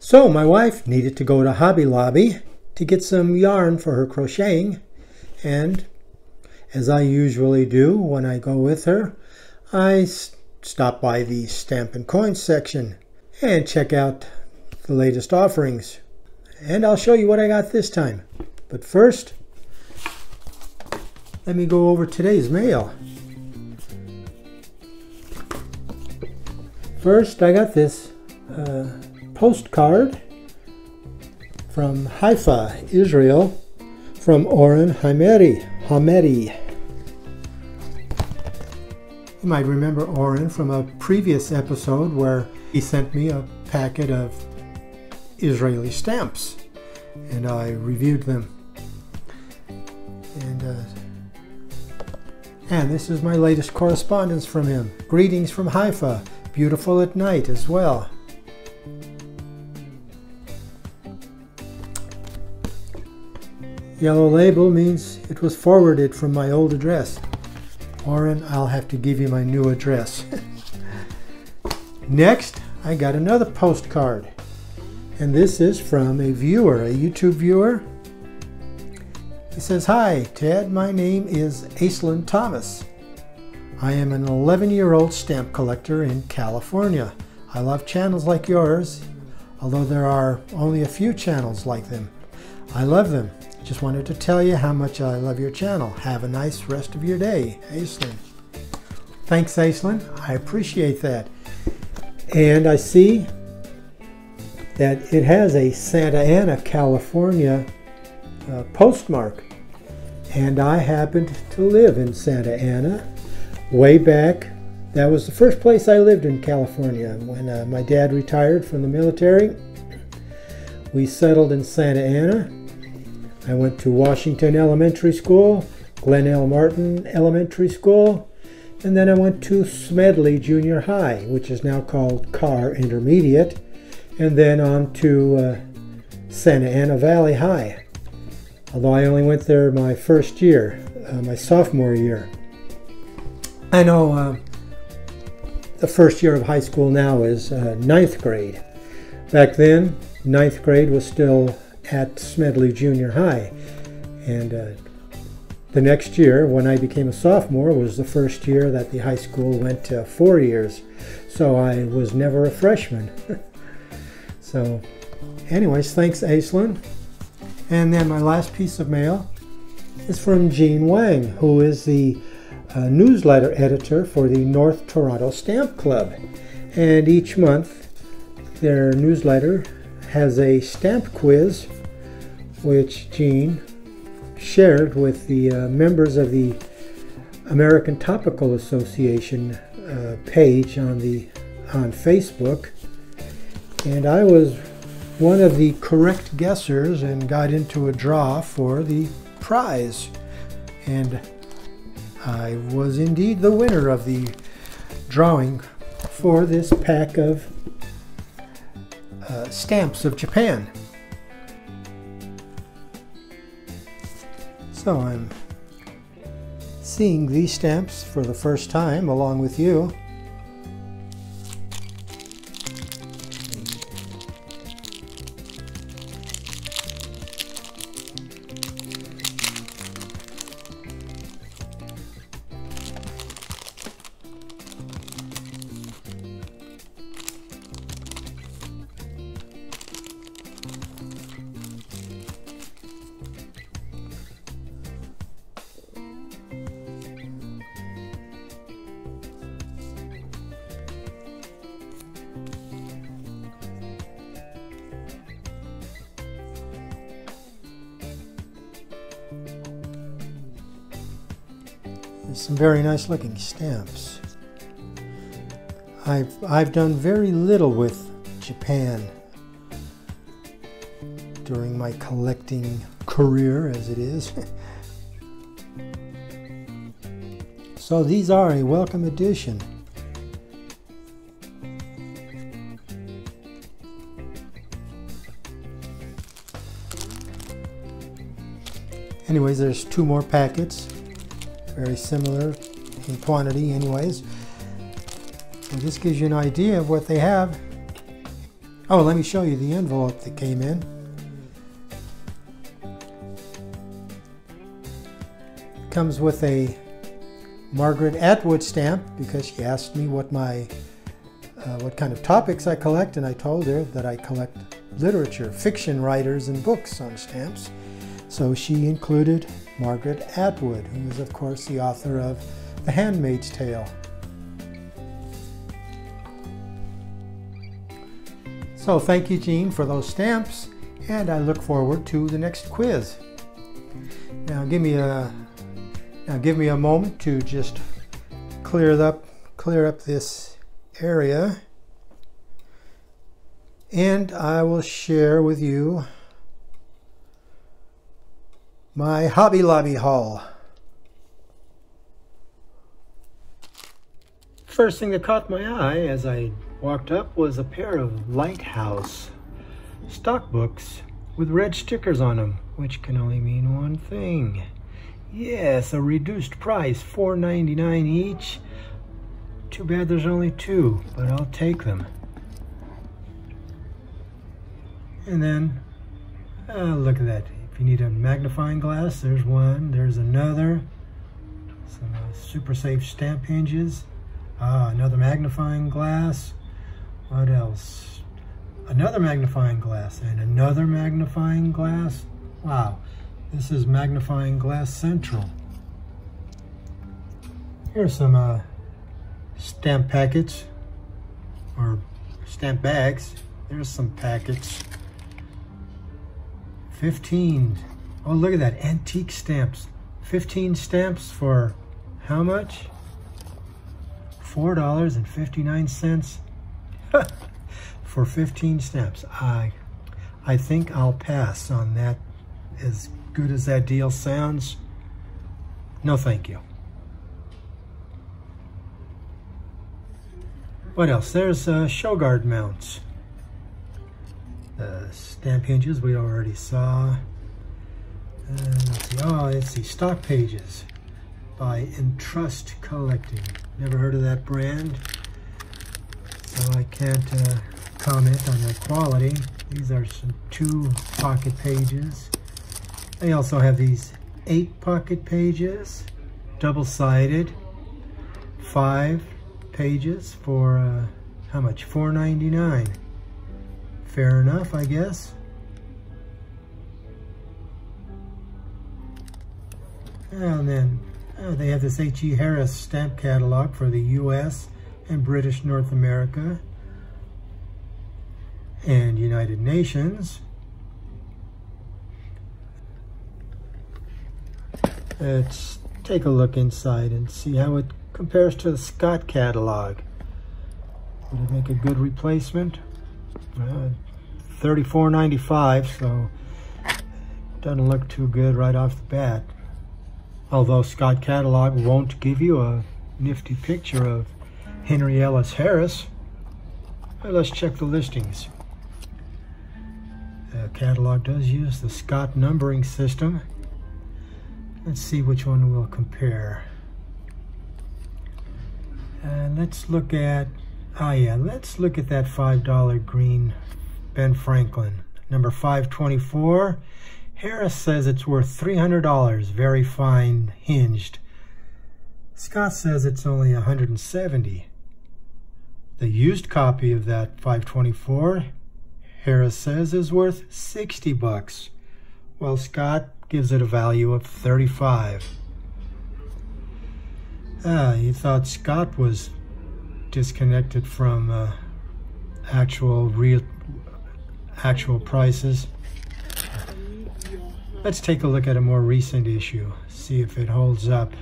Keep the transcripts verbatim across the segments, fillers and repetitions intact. So my wife needed to go to Hobby Lobby to get some yarn for her crocheting, and as I usually do when I go with her, I stop by the Stampin' Coins section and check out the latest offerings. And I'll show you what I got this time. But first, let me go over today's mail. First, I got this uh, postcard from Haifa, Israel, from Oren Haimeri. Haimeri. You might remember Oren from a previous episode where he sent me a packet of Israeli stamps, and I reviewed them. And, uh, and this is my latest correspondence from him. Greetings from Haifa. Beautiful at night as well. Yellow label means it was forwarded from my old address. Oren, I'll have to give you my new address. Next, I got another postcard. And this is from a viewer, a YouTube viewer. He says, "Hi, Ted, my name is Aislinn Thomas. I am an eleven-year-old stamp collector in California. I love channels like yours, although there are only a few channels like them. I love them. Just wanted to tell you how much I love your channel. Have a nice rest of your day, Aislinn." Thanks, Aislinn. I appreciate that. And I see that it has a Santa Ana, California uh, postmark. And I happened to live in Santa Ana. Way back, that was the first place I lived in California. When uh, my dad retired from the military, we settled in Santa Ana. I went to Washington Elementary School, Glen L. Martin Elementary School, and then I went to Smedley Junior High, which is now called Carr Intermediate, and then on to uh, Santa Ana Valley High. Although I only went there my first year, uh, my sophomore year. I know uh, the first year of high school now is uh, ninth grade. Back then, ninth grade was still at Smedley Junior High. And uh, the next year, when I became a sophomore, was the first year that the high school went to four years. So I was never a freshman. So anyways, thanks, Aislinn. And then my last piece of mail is from Jean Wang, who is the a newsletter editor for the North Toronto Stamp Club, and each month their newsletter has a stamp quiz which Jean shared with the uh, members of the American Topical Association uh, page on the on Facebook, and I was one of the correct guessers and got into a draw for the prize, and I was indeed the winner of the drawing for this pack of uh, stamps of Japan. So I'm seeing these stamps for the first time along with you. Some very nice looking stamps. I've, I've done very little with Japan during my collecting career as it is. So these are a welcome addition. Anyways, there's two more packets. Very similar in quantity anyways. So this gives you an idea of what they have. Oh, let me show you the envelope that came in. It comes with a Margaret Atwood stamp because she asked me what my uh, what kind of topics I collect, and I told her that I collect literature, fiction writers, and books on stamps. So she included Margaret Atwood, who is of course the author of The Handmaid's Tale. So thank you, Jean, for those stamps, and I look forward to the next quiz. Now give me a now give me a moment to just clear up clear up this area, and I will share with you my Hobby Lobby haul. First thing that caught my eye as I walked up was a pair of Lighthouse stock books with red stickers on them, which can only mean one thing. Yes, a reduced price, four ninety-nine each. Too bad there's only two, but I'll take them. And then, uh, look at that. If you need a magnifying glass, there's one, there's another. Some uh, super safe stamp hinges. Ah, another magnifying glass. What else? Another magnifying glass and another magnifying glass. Wow, this is Magnifying Glass Central. Here's some uh, stamp packets or stamp bags. There's some packets. fifteen. Oh, look at that, antique stamps. fifteen stamps for how much? four dollars and fifty-nine cents. For fifteen stamps. I I think I'll pass on that. As good as that deal sounds, no thank you. What else? There's uh, Showgard mounts. The stamp hinges we already saw. And let's see. Oh, let's see. Stock pages by Entrust Collecting. Never heard of that brand, so I can't uh, comment on their quality. These are some two pocket pages. They also have these eight pocket pages, double-sided, five pages for uh, how much? four ninety-nine. Fair enough, I guess. And then oh, they have this H E Harris stamp catalog for the U S and British North America and United Nations. Let's take a look inside and see how it compares to the Scott catalog. Would it make a good replacement? Uh, thirty-four ninety-five, so doesn't look too good right off the bat. Although Scott catalog won't give you a nifty picture of Henry Ellis Harris. Well, let's check the listings. The catalog does use the Scott numbering system. Let's see which one we'll compare. And let's look at, ah yeah, let's look at that five dollar green Ben Franklin, number five twenty-four. Harris says it's worth three hundred dollars, very fine hinged. Scott says it's only one hundred seventy dollars. The used copy of that five twenty-four, Harris says, is worth sixty bucks. Well, Scott gives it a value of thirty-five. Ah, you thought Scott was disconnected from uh, actual real actual prices. Let's take a look at a more recent issue, see if it holds up.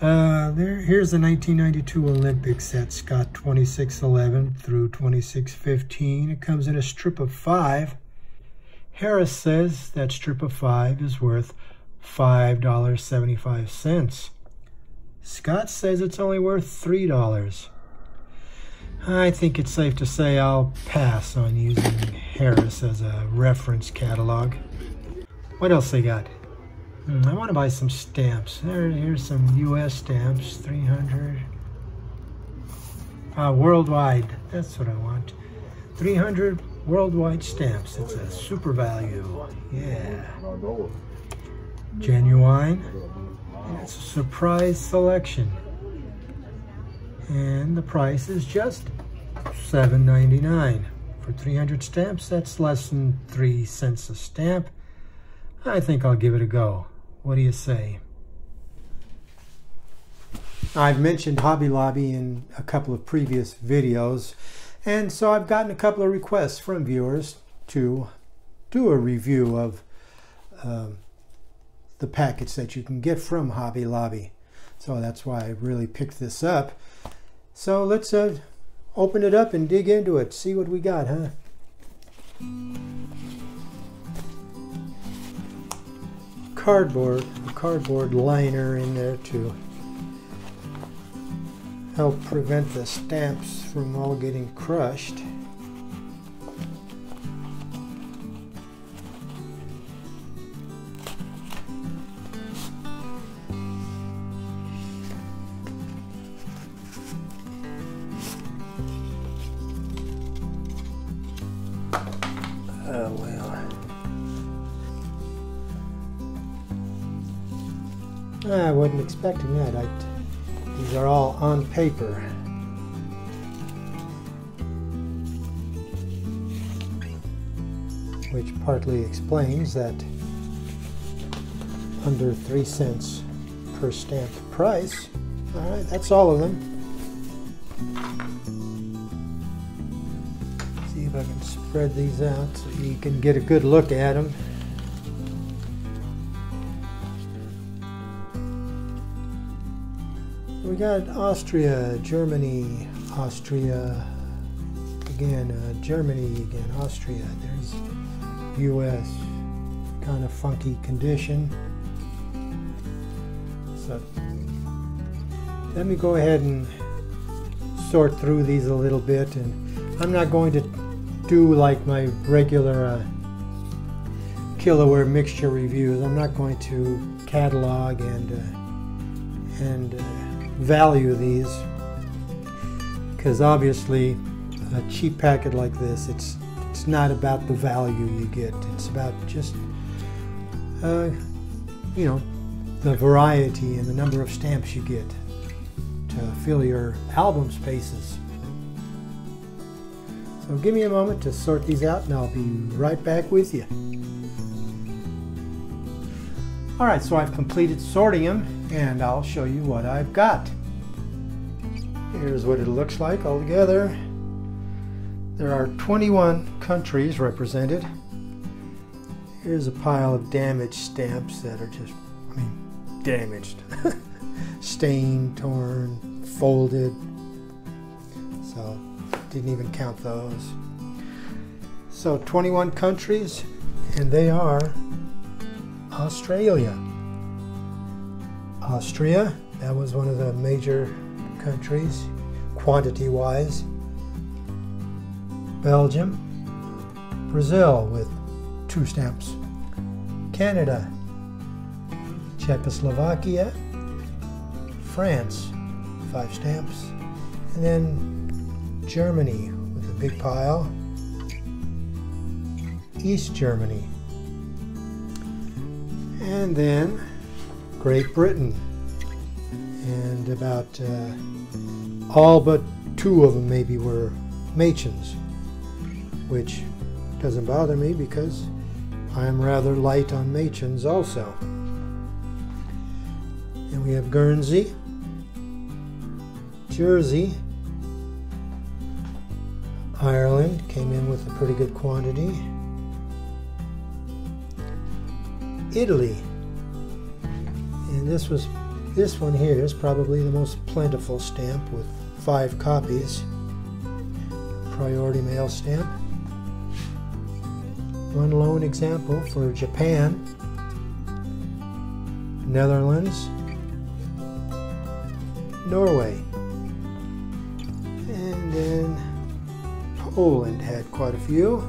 Uh, there, here's the nineteen ninety-two Olympic set, Scott twenty-six eleven through twenty-six fifteen. It comes in a strip of five. Harris says that strip of five is worth five dollars and seventy-five cents. Scott says it's only worth three dollars. I think it's safe to say I'll pass on using Harris as a reference catalog. What else they got? Hmm, I want to buy some stamps. There, here's some U S stamps, three hundred. Uh, worldwide, that's what I want. three hundred Worldwide stamps. It's a super value. Yeah. Genuine. And it's a surprise selection. And the price is just seven ninety-nine. For three hundred stamps, that's less than three cents a stamp. I think I'll give it a go. What do you say? I've mentioned Hobby Lobby in a couple of previous videos, and so I've gotten a couple of requests from viewers to do a review of um, the packets that you can get from Hobby Lobby. So that's why I really picked this up. So let's uh, open it up and dig into it, see what we got, huh? Cardboard, a cardboard liner in there to help prevent the stamps from all getting crushed. I wasn't expecting that. I, these are all on paper. Which partly explains that under three cents per stamp price. Alright, that's all of them. Let's see if I can spread these out so you can get a good look at them. We got Austria, Germany, Austria, again, uh, Germany, again, Austria. There's U S, kind of funky condition. So let me go ahead and sort through these a little bit. And I'm not going to do like my regular uh, Kiloware mixture reviews. I'm not going to catalog and, uh, and, uh, value these, because obviously a cheap packet like this, it's it's not about the value you get. It's about just uh, you know, the variety and the number of stamps you get to fill your album spaces. So give me a moment to sort these out and I'll be right back with you. Alright, so I've completed sorting them, and I'll show you what I've got. Here's what it looks like all together. There are twenty-one countries represented. Here's a pile of damaged stamps that are just, I mean, damaged. Stained, torn, folded. So, didn't even count those. So, twenty-one countries, and they are Australia. Austria, that was one of the major countries, quantity-wise. Belgium. Brazil with two stamps. Canada. Czechoslovakia. France, five stamps. And then Germany with a big pile. East Germany. And then Great Britain, and about uh, all but two of them maybe were Machins, which doesn't bother me because I'm rather light on Machins also. And we have Guernsey, Jersey, Ireland came in with a pretty good quantity. Italy, and this was this one here is probably the most plentiful stamp with five copies. Priority mail stamp. One lone example for Japan, Netherlands, Norway, and then Poland had quite a few.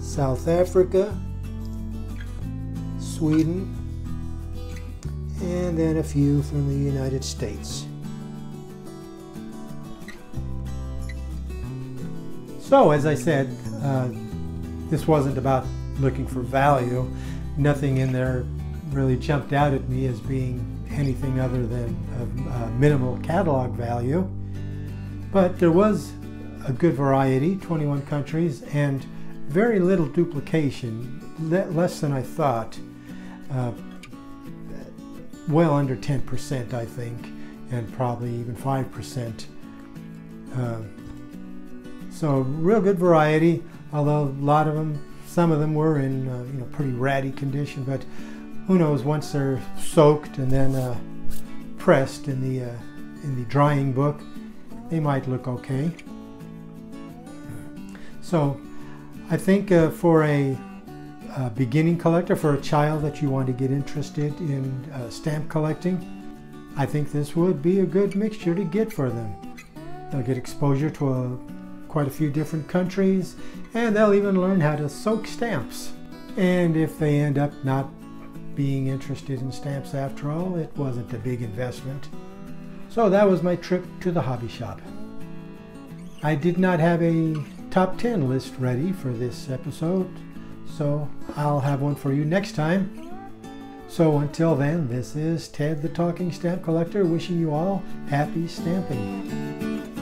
South Africa. Sweden, and then a few from the United States. So, as I said, uh, this wasn't about looking for value. Nothing in there really jumped out at me as being anything other than a, a minimal catalog value. But there was a good variety, twenty-one countries, and very little duplication, le less than I thought, uh, well under ten percent I think, and probably even five percent. Uh, so real good variety, although a lot of them, some of them were in uh, you know, pretty ratty condition, but who knows, once they're soaked and then uh, pressed in the, uh, in the drying book, they might look okay. So I think uh, for a, a beginning collector, for a child that you want to get interested in uh, stamp collecting, I think this would be a good mixture to get for them. They'll get exposure to a, quite a few different countries, and they'll even learn how to soak stamps. And if they end up not being interested in stamps after all, it wasn't a big investment. So that was my trip to the hobby shop. I did not have a top ten list ready for this episode, so I'll have one for you next time. So until then, this is Ted the Talking Stamp Collector wishing you all happy stamping.